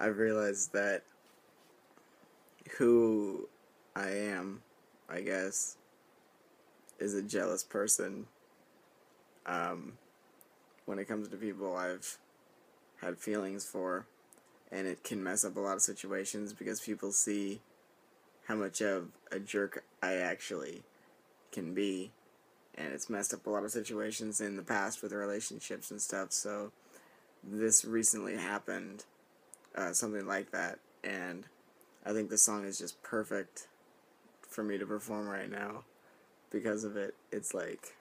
I've realized that who I am, I guess, is a jealous person. When it comes to people I've had feelings for, and it can mess up a lot of situations because people see how much of a jerk I actually can be, and it's messed up a lot of situations in the past with relationships and stuff. So this recently happened, something like that, and I think the song is just perfect for me to perform right now because of it. It's like,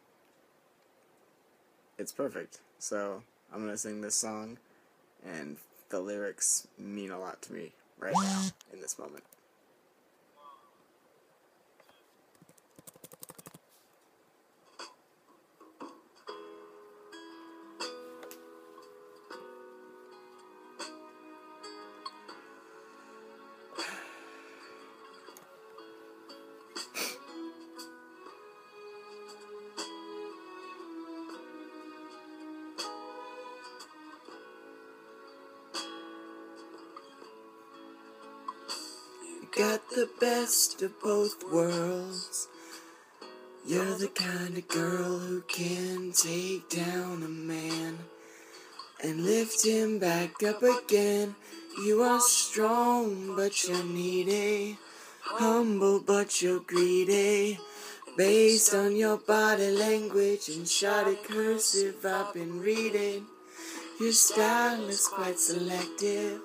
it's perfect. So I'm gonna sing this song, and the lyrics mean a lot to me right now in this moment. Got the best of both worlds. You're the kind of girl who can take down a man and lift him back up again. You are strong, but you're needy, humble, but you're greedy. Based on your body language and shoddy cursive I've been reading, your style is quite selective,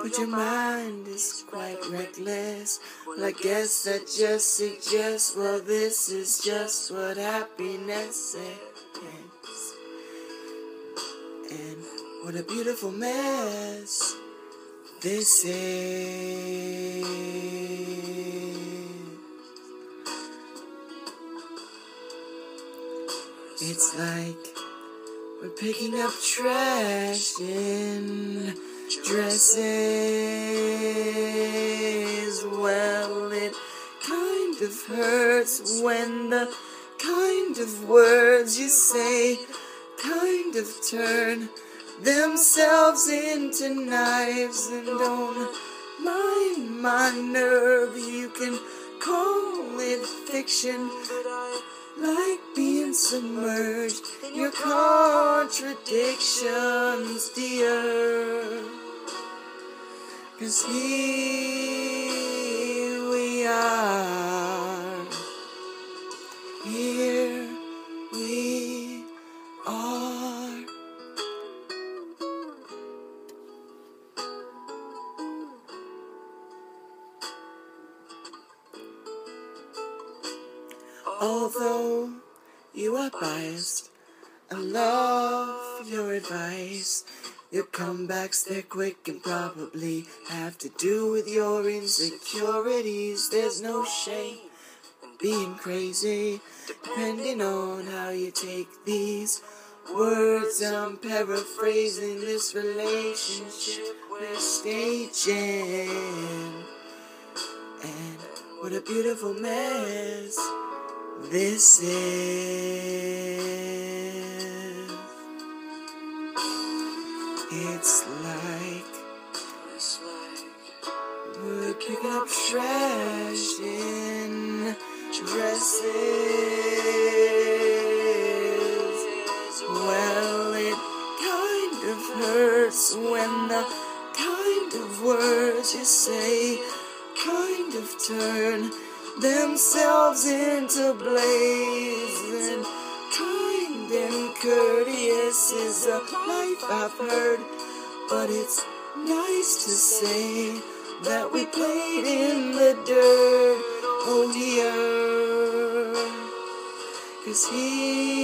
but your mind is quite reckless. Well, I guess that just suggests, well, this is just what happiness is. And what a beautiful mess this is. It's like we're picking up trash in dresses. Well, it kind of hurts when the kind of words you say kind of turn themselves into knives. And don't mind my nerve, you can call it fiction, but I like being submerged in your contradictions, dear. 'Cause here we are, here we are. Although you are biased, I love your advice. Your comebacks, they're quick and probably have to do with your insecurities. There's no shame in being crazy, depending on how you take these words. I'm paraphrasing this relationship we're staging. And what a beautiful mess this is. It's like we're picking up trash in dresses. Well, it kind of hurts when the kind of words you say kind of turn themselves into blazing. Kind and courteous is a life I've heard, but it's nice to say that we played in the dirt, oh dear, 'cause he